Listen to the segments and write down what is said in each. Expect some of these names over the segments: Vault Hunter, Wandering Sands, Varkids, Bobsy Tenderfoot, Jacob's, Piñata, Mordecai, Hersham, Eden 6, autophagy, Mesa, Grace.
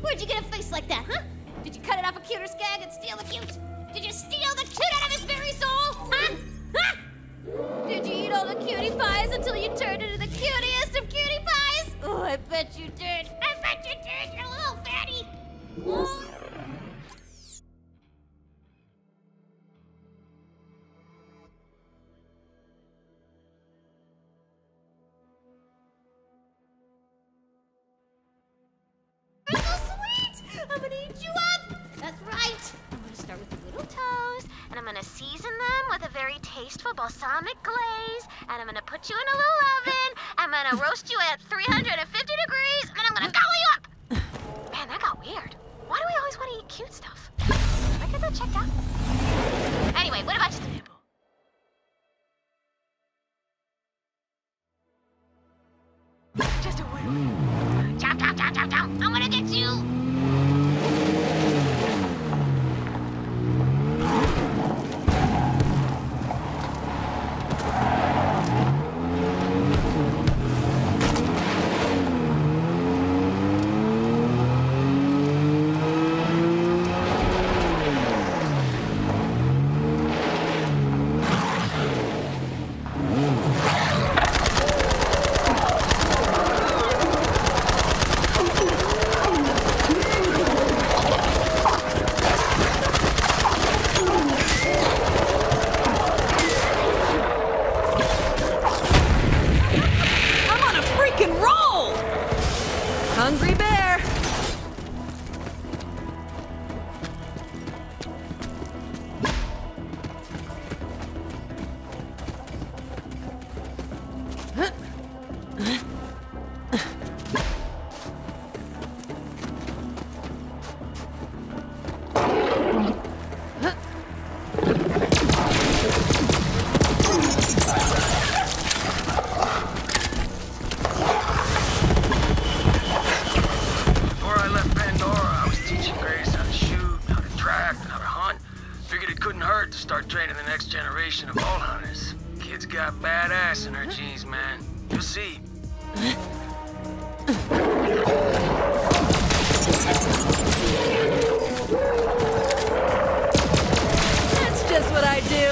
Where'd you get a face like that, huh? Did you cut it off a cuter's gag and steal the cute? Did you steal the cute out of his very soul, huh? Huh? Did you eat all the cutie pies until you turned into the cutiest of cutie pies? Oh, I bet you did. I bet you did, you little fatty. Oh. You're so sweet. I'm gonna eat you up. That's right. I'm gonna start with the little toes, and I'm gonna season them with a very tasteful balsamic glaze, and I'm gonna put you in a little oven. I'm gonna roast you at 350 degrees, and then I'm gonna gobble you up. Man, that got weird. Why do we always want to eat cute stuff? Did I get that checked out? Anyway, what about just a nibble? Just a wiggle. Chop, chop, chop, chop, chop. I wanna get you. Of Vault Hunters. Kid's got badass in her genes, man. You'll see. That's just what I do.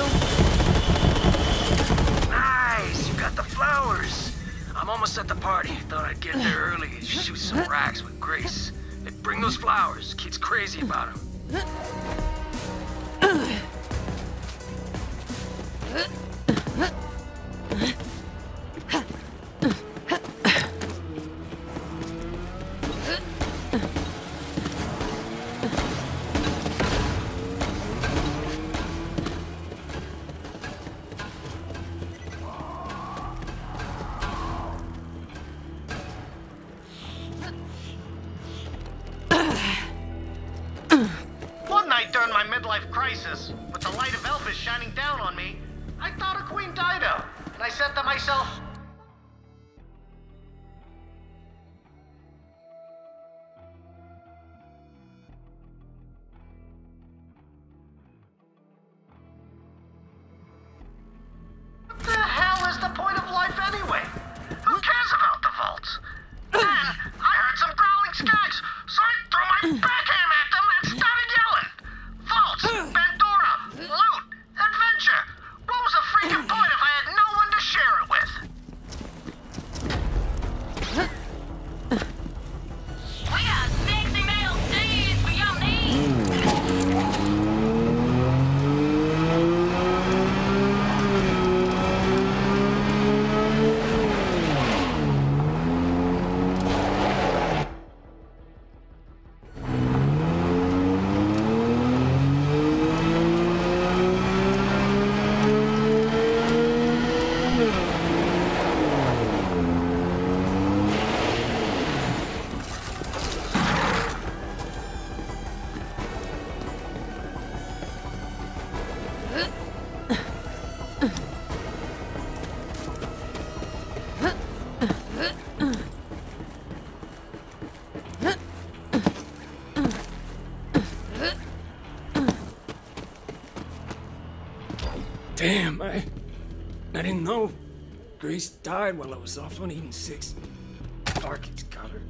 Nice! You got the flowers. I'm almost at the party. Thought I'd get there early and shoot some racks with Grace. They bring those flowers. Kid's crazy about them. Damn, I didn't know. Grace died while I was off on Eden 6. Varkids got her.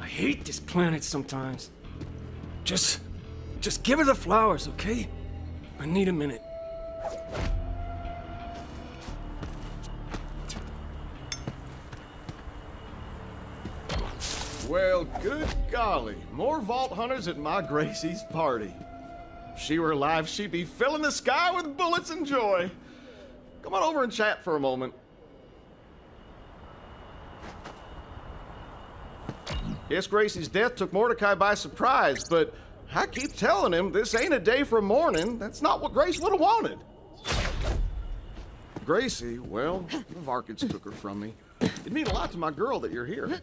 I hate this planet sometimes. Just give her the flowers, okay? I need a minute. Well, good golly, more Vault Hunters at my Gracie's party. If she were alive, she'd be filling the sky with bullets and joy. Come on over and chat for a moment. Yes, Gracie's death took Mordecai by surprise, but I keep telling him this ain't a day for mourning. That's not what Grace would have wanted. Gracie, well, the Varkids took her from me. It'd mean a lot to my girl that you're here.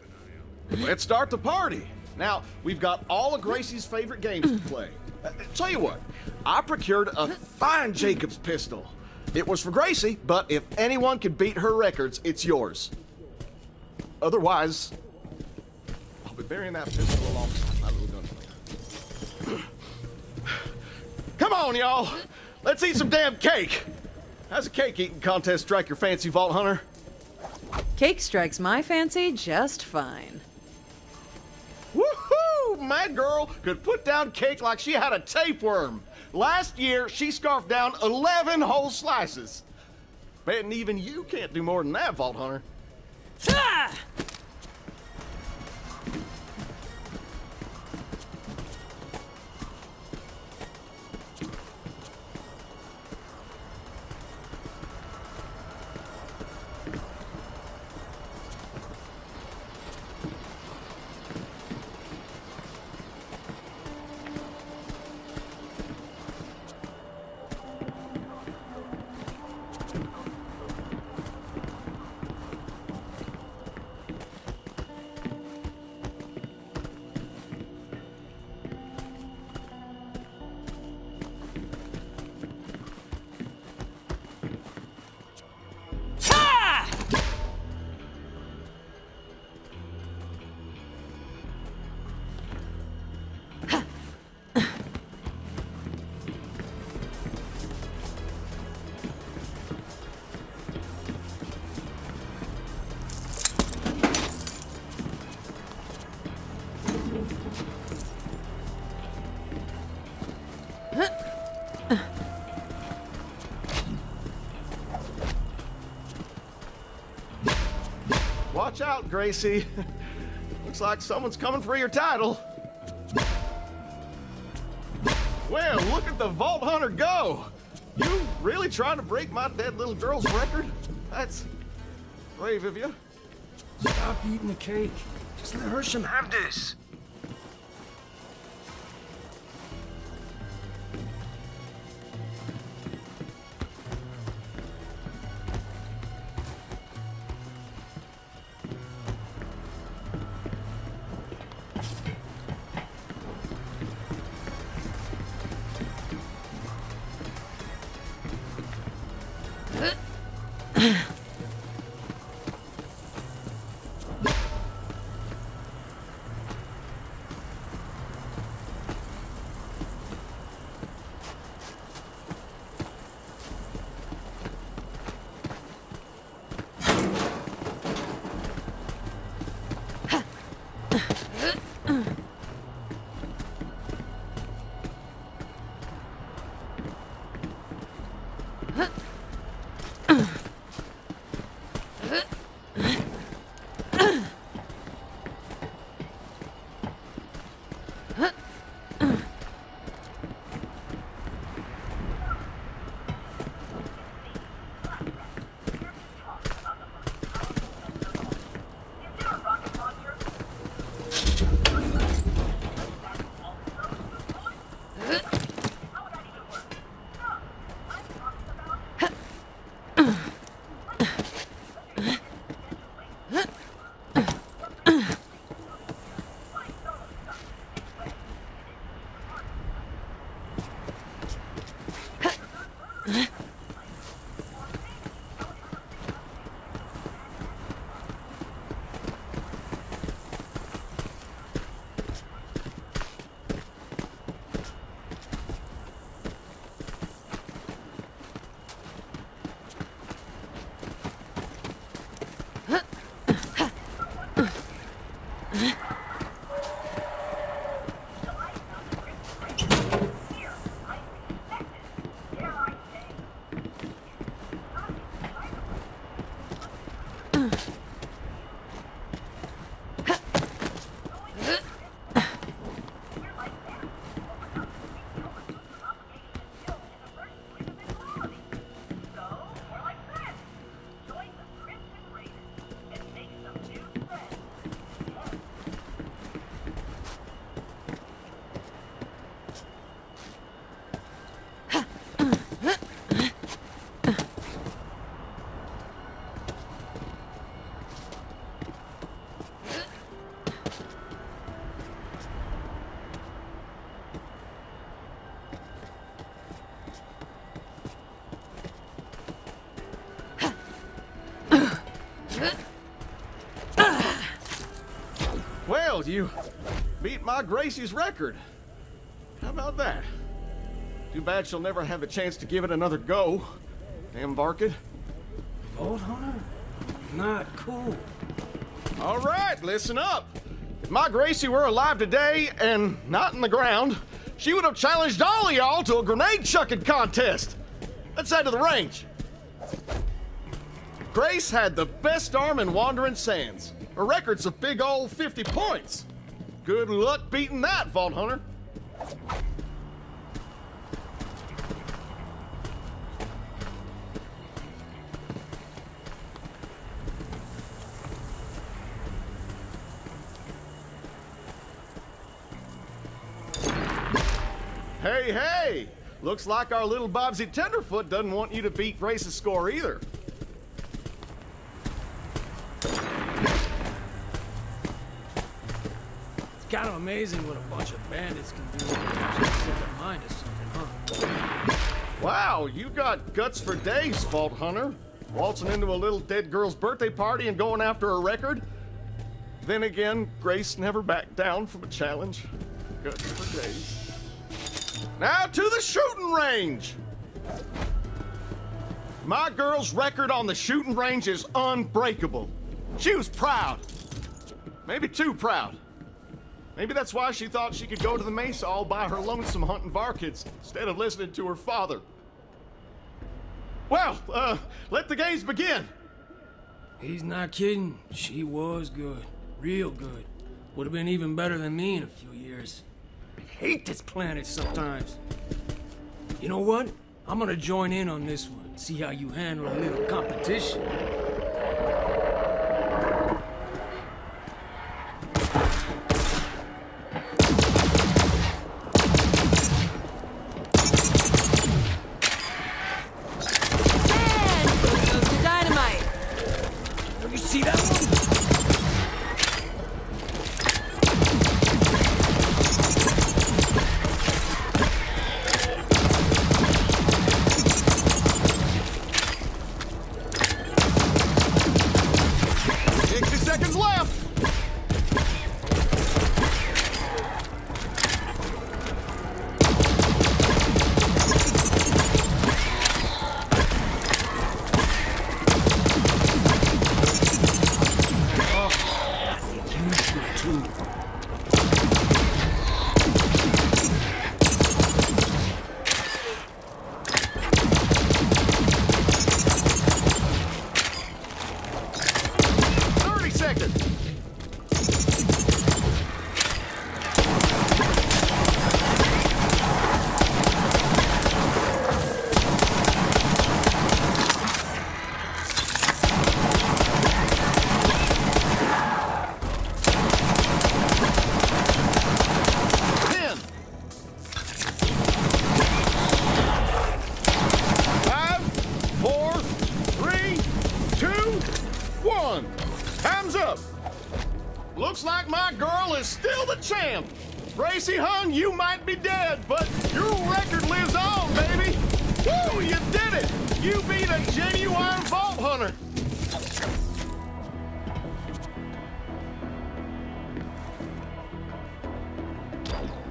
Let's start the party. Now, we've got all of Gracie's favorite games to play. Tell you what, I procured a fine Jacob's pistol. It was for Gracie, but if anyone could beat her records, it's yours. Otherwise, I'll be burying that pistol alongside my little gun. Come on, y'all. Let's eat some damn cake. How's a cake eating contest strike your fancy, Vault Hunter? Cake strikes my fancy just fine. Woohoo! My girl could put down cake like she had a tapeworm. Last year, she scarfed down 11 whole slices. Betting even you can't do more than that, Vault Hunter. Ah! Watch out, Gracie. Looks like someone's coming for your title. Well, look at the Vault Hunter go. You really trying to break my dead little girl's record? That's brave of you. Stop eating the cake. Just let Hersham have this. Well, you beat my Gracie's record. How about that? Too bad she'll never have a chance to give it another go. Damn Varkid. Vault Hunter? Not cool. All right, listen up. If my Gracie were alive today and not in the ground, she would have challenged all of y'all to a grenade-chucking contest. Let's head to the range. Grace had the best arm in Wandering Sands. Her record's a big old 50 points. Good luck beating that, Vault Hunter. Hey, hey! Looks like our little Bobsy Tenderfoot doesn't want you to beat Grace's score either. It's kind of amazing what a bunch of bandits can do when they actually set their mind to something, huh? Wow, you got guts for days, Vault Hunter. Waltzing into a little dead girl's birthday party and going after a record. Then again, Grace never backed down from a challenge. Guts for days. Now to the shooting range! My girl's record on the shooting range is unbreakable. She was proud. Maybe too proud. Maybe that's why she thought she could go to the Mesa all by her lonesome hunting Varkids instead of listening to her father. Well, let the games begin. He's not kidding. She was good. Real good. Would have been even better than me in a few years. I hate this planet sometimes. You know what? I'm gonna join in on this one. See how you handle a little competition. You might be dead, but your record lives on, baby! Woo! You did it! You beat a genuine Vault Hunter!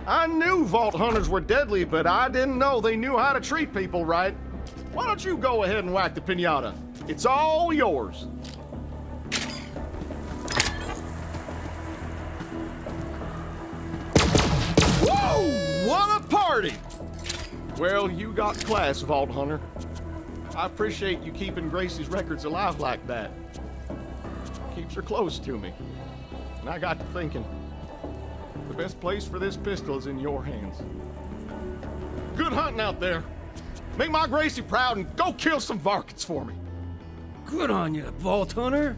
I knew Vault Hunters were deadly, but I didn't know they knew how to treat people right. Why don't you go ahead and whack the piñata? It's all yours. What a party! Well, you got class, Vault Hunter. I appreciate you keeping Gracie's records alive like that. Keeps her close to me. And I got to thinking, the best place for this pistol is in your hands. Good hunting out there. Make my Gracie proud and go kill some Varkids for me. Good on you, Vault Hunter.